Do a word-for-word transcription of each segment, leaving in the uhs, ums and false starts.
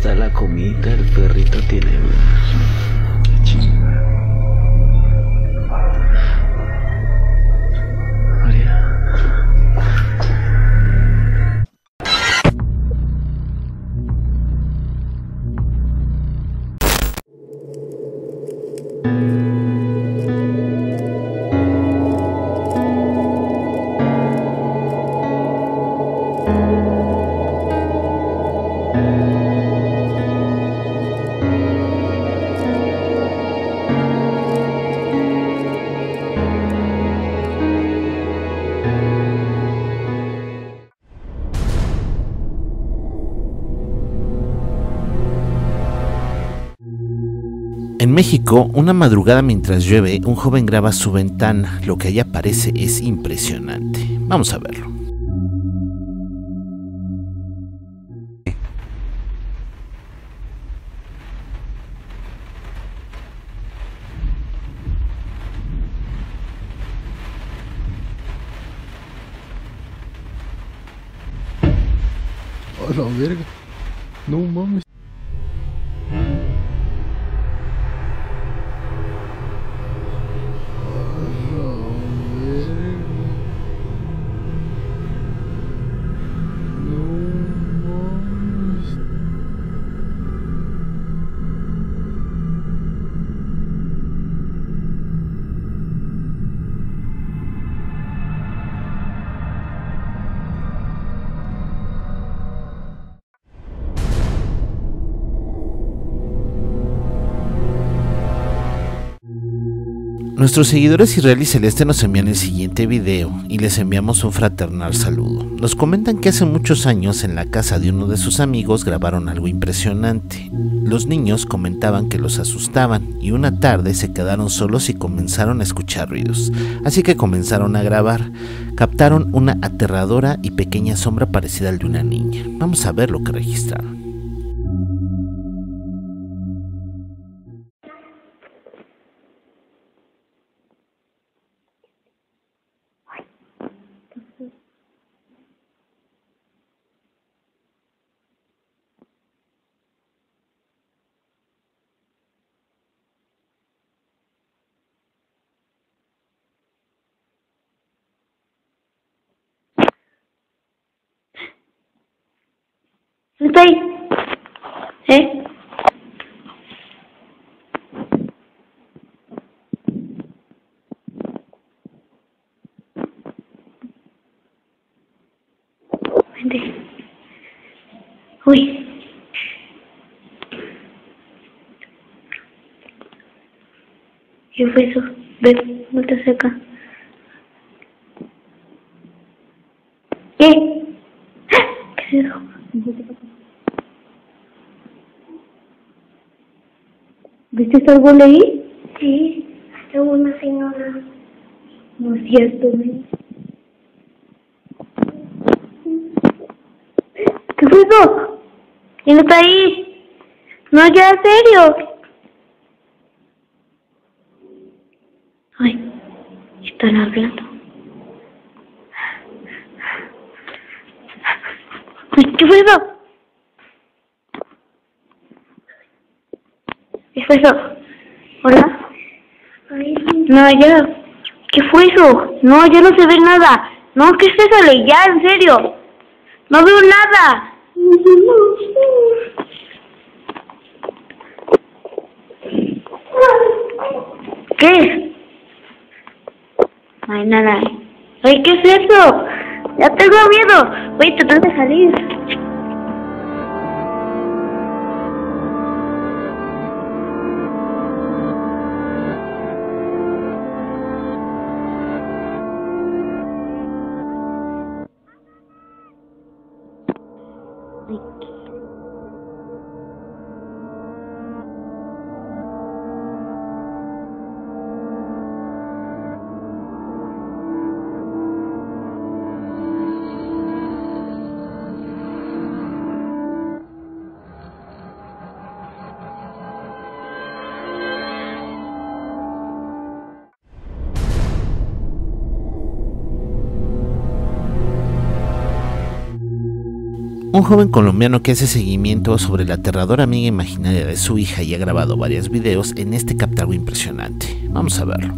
está la comida, el perrito tiene... En México, una madrugada mientras llueve, un joven graba su ventana. Lo que allá aparece es impresionante. Vamos a verlo. Hola, verga. No mames. Nuestros seguidores Israel y Celeste nos envían el siguiente video y les enviamos un fraternal saludo. Nos comentan que hace muchos años en la casa de uno de sus amigos grabaron algo impresionante. Los niños comentaban que los asustaban y una tarde se quedaron solos y comenzaron a escuchar ruidos, así que comenzaron a grabar. Captaron una aterradora y pequeña sombra parecida al de una niña. Vamos a ver lo que registraron. ¿Está ahí? ¿Eh? Vente. Uy. ¿Qué fue eso? Ven, no te acercas. ¿Eh? ¿Qué es eso? ¿Viste algo ahí? Sí, hasta una señora. No es cierto, ¿eh? ¿Qué fue eso? ¿Quién está ahí? No, ya, en serio. Ay, están hablando. ¿Qué fue eso? ¿Qué fue eso? ¿Hola? No, ya. ¿Qué fue eso? No, ya no se ve nada. No, ¿qué es eso? Ya, en serio. No veo nada. ¿Qué es? No hay nada. Ay, ¿qué es eso? ¡Ya tengo miedo! Voy a tratar de salir. Un joven colombiano que hace seguimiento sobre la aterradora amiga imaginaria de su hija y ha grabado varios videos en este captado impresionante. Vamos a verlo.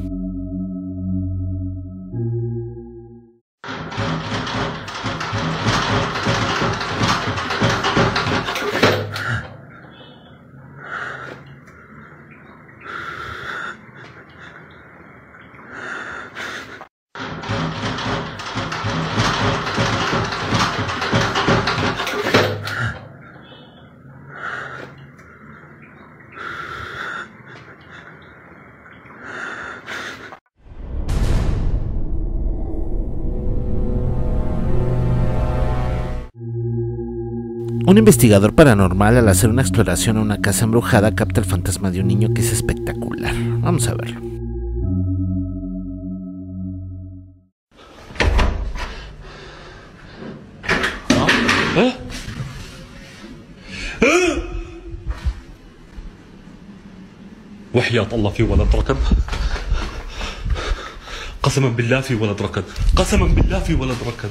Un investigador paranormal, al hacer una exploración a una casa embrujada, capta el fantasma de un niño que es espectacular. Vamos a verlo. ¿Eh? ¿Eh? وحياة الله في ولد ركض. قسما بالله في ولد ركض. قسما بالله في ولد ركض.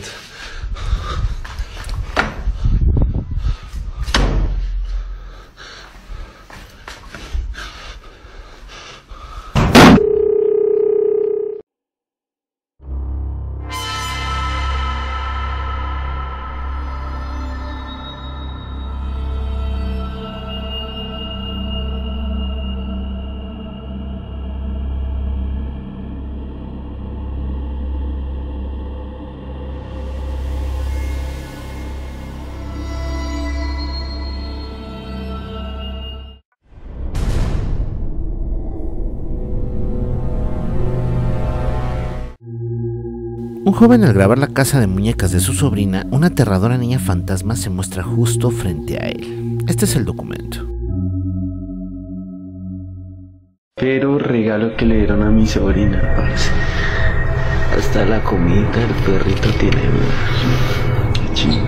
Un joven, al grabar la casa de muñecas de su sobrina, una aterradora niña fantasma se muestra justo frente a él. Este es el documento. Pero regalo que le dieron a mi sobrina, parce. Hasta la comida, el perrito tiene... Qué chingo.